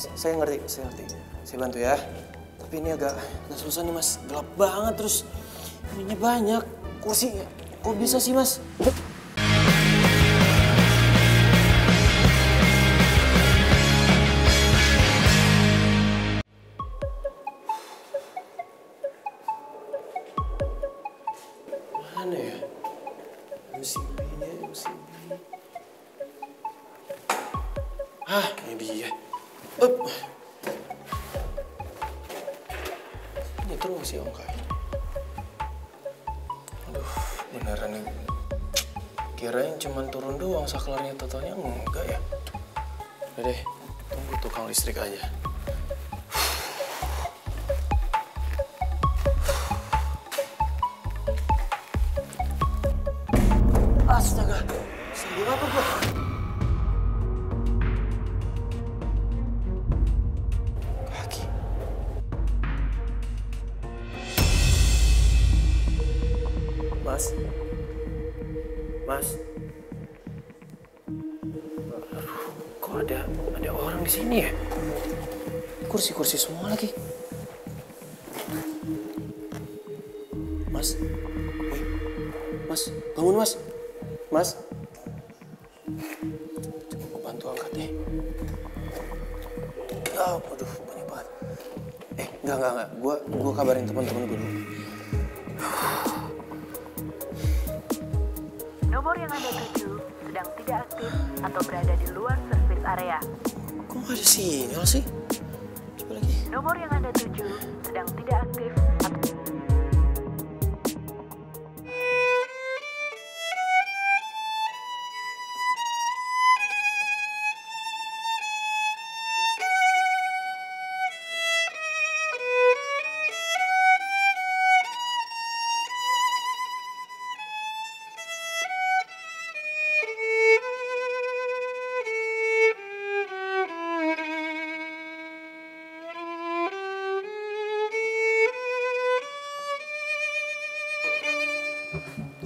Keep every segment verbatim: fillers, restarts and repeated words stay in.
Saya ngerti, saya ngerti. Saya bantu ya. Tapi ini agak, agak susah nih mas, gelap banget terus. Ininya banyak, kursi kok bisa sih mas? Mana ya? M C B-nya, M C B. Hah, ini dia. Up. Ini terus sih ongkanya. Aduh, beneran nih. Kirain cuma turun doang saklarnya, totalnya enggak ya. Udah deh, tunggu tukang listrik aja. Astaga, sendiri apa gua? Kaki. Mas. Mas. Aduh, kok ada ada orang di sini ya? Kursi-kursi semua lagi. Mas. Woi. Mas, bangun Mas. Mas, coba aku bantu angkat deh. Oh, aduh, banyak banget. Eh, enggak, enggak, enggak. Gua, gua kabarin teman-teman gue dulu. Nomor yang Anda tuju sedang tidak aktif atau berada di luar service area. Kok nggak ada sinyal sih? Coba lagi. Nomor yang Anda tuju sedang tidak aktif atau...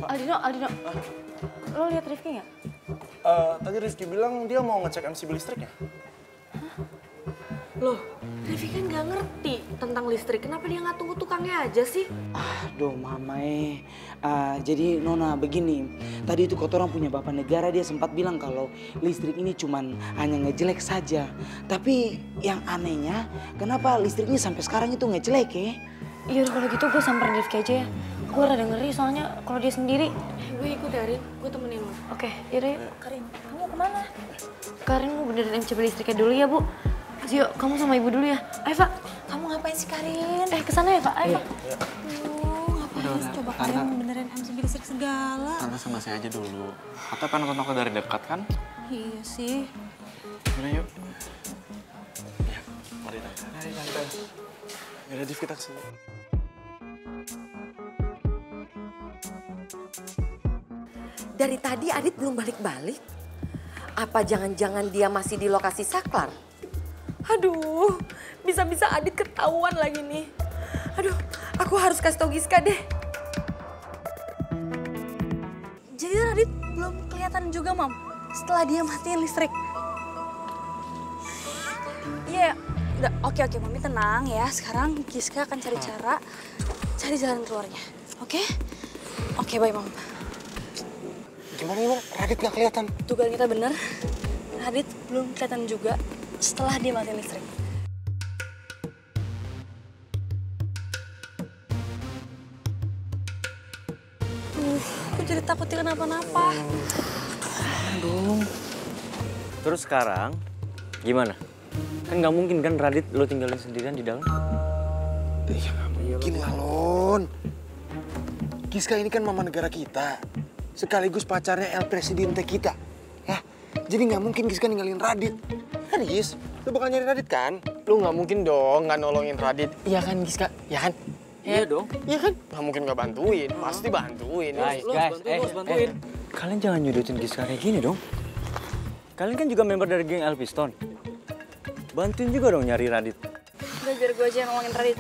Aldino, Aldino, ah? Lo lihat Rifki nggak? Uh, tadi Rifki bilang dia mau ngecek M C B listriknya. Hah? Loh, Rifki kan nggak ngerti tentang listrik. Kenapa dia nggak tunggu tukangnya aja sih? Aduh, Mamae. Uh, jadi Nona begini, tadi itu kotoran punya Bapak Negara dia sempat bilang kalau listrik ini cuman hanya ngejelek saja. Tapi yang anehnya, kenapa listriknya sampai sekarang itu ngejelek ya? Iya, kalau gitu gue samperin Rifki aja ya. Gue rada ngeri soalnya kalau dia sendiri. Gue ikut Karin, gue temenin lo. Oke, yaudah yuk. Karin, kamu mau kemana? Karin, gue benerin M C B listriknya dulu ya, Bu. Yuk, kamu sama ibu dulu ya. Ayo, Pak. Kamu ngapain sih, Karin? Eh, kesana ya, Pak. Ayo, Pak. Aduh, ngapain sih coba Karin benerin M C B listrik segala. Tante sama saya aja dulu. Atau pengen nonton dari dekat, kan? Iya sih. Yaudah yuk. Ya, mari Tante. Mari Tante. Yaudah, Div, kita kesini. Dari tadi Adit belum balik-balik. Apa jangan-jangan dia masih di lokasi saklar? Aduh, bisa-bisa Adit ketahuan lagi nih. Aduh, aku harus kasih tau Giska deh. Jadi Adit belum kelihatan juga, Mam, setelah dia matiin listrik. Iya, yeah. Udah oke-oke, Mami tenang ya. Sekarang Giska akan cari cara, cari jalan keluarnya. Oke? Okay? Oke, okay, bye, Mam. Gimana gimana? Radit nggak kelihatan. Dugaan kita bener. Radit belum kelihatan juga setelah dia matiin listrik. Uh, aku jadi takut dia kenapa-napa. Aduh. Terus sekarang gimana? Kan nggak mungkin kan Radit lo tinggalin sendirian di dalam? Iya nggak mungkin lah, Lon. Giska ini kan mama negara kita. Sekaligus pacarnya El Presiden kita. Hah? Jadi nggak mungkin Giska ninggalin Radit. Kan Gis, lu bakal nyari Radit kan? Lu nggak mungkin dong nggak nolongin Radit. Iya kan Giska? Iya kan? Iya eh, dong. Iya kan? Nggak mungkin nggak bantuin, uh-huh. Pasti bantuin. Guys, lu guys, bantuin, eh, lu bantuin. Eh, kalian jangan nyudutin Giska kayak gini dong. Kalian kan juga member dari geng El Piston. Bantuin juga dong nyari Radit. Udah biar gue aja yang nolongin Radit.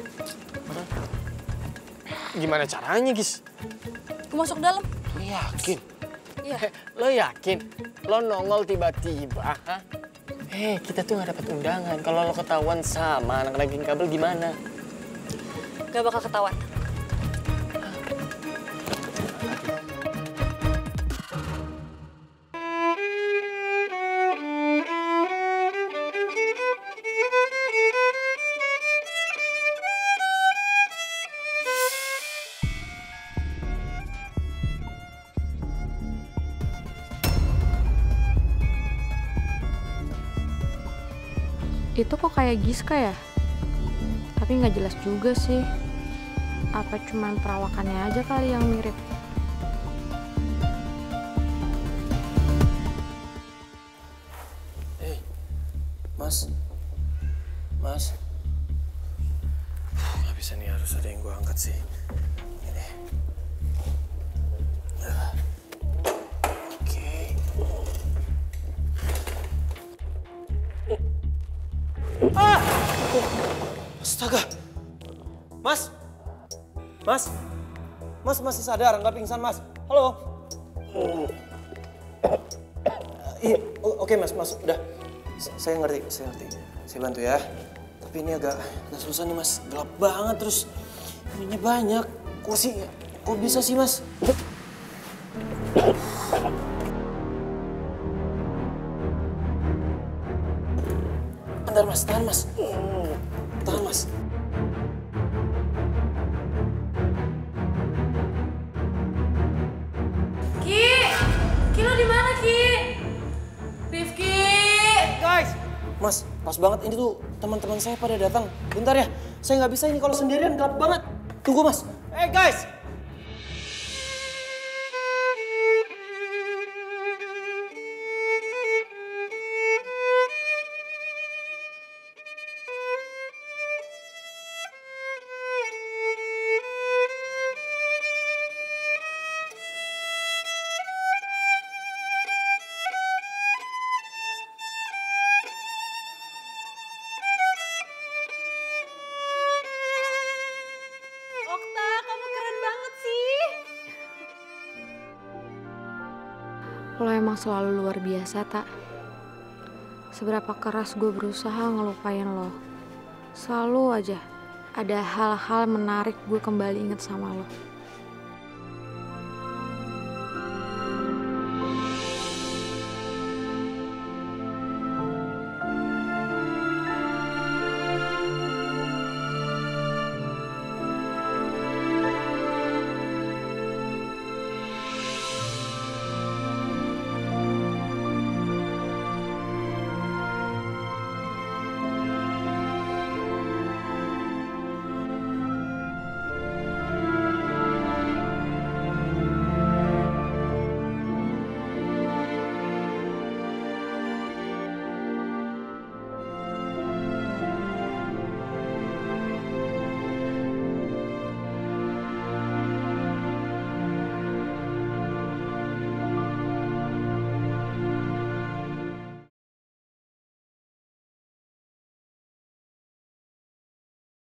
Gimana caranya Gis? Gue masuk dalam. Yakin? Iya. Lo yakin? Lo nongol tiba-tiba? Hei, kita tuh nggak dapat undangan. Kalau lo ketahuan sama anak-anak geng kabel gimana? Gak bakal ketahuan. Itu kok kayak Giska ya? Tapi nggak jelas juga sih. Apa cuman perawakannya aja kali yang mirip? Hei, Mas. Mas. Nggak bisa nih, harus ada yang gue angkat sih. Ini. Oke. Ah! Astaga! Mas! Mas! Mas masih sadar, nggak pingsan, Mas. Halo? Uh, iya, oke, okay, Mas, Mas. Udah. Saya ngerti, saya ngerti. Saya bantu ya. Tapi ini agak, agak susah nih, Mas. Gelap banget, terus ininya banyak. Kursi, kok bisa sih, Mas? Bentar, Mas, tahan, Mas. Tahan, Mas. Ki! Ki, lo di mana, Ki? Rifki! Guys! Mas, pas banget ini tuh teman-teman saya pada datang. Bentar ya, saya nggak bisa ini kalau sendirian gelap banget. Tunggu, Mas. Eh, hey, guys! Lo emang selalu luar biasa, tak? Seberapa keras gue berusaha ngelupain lo, selalu aja ada hal-hal menarik gue kembali inget sama lo.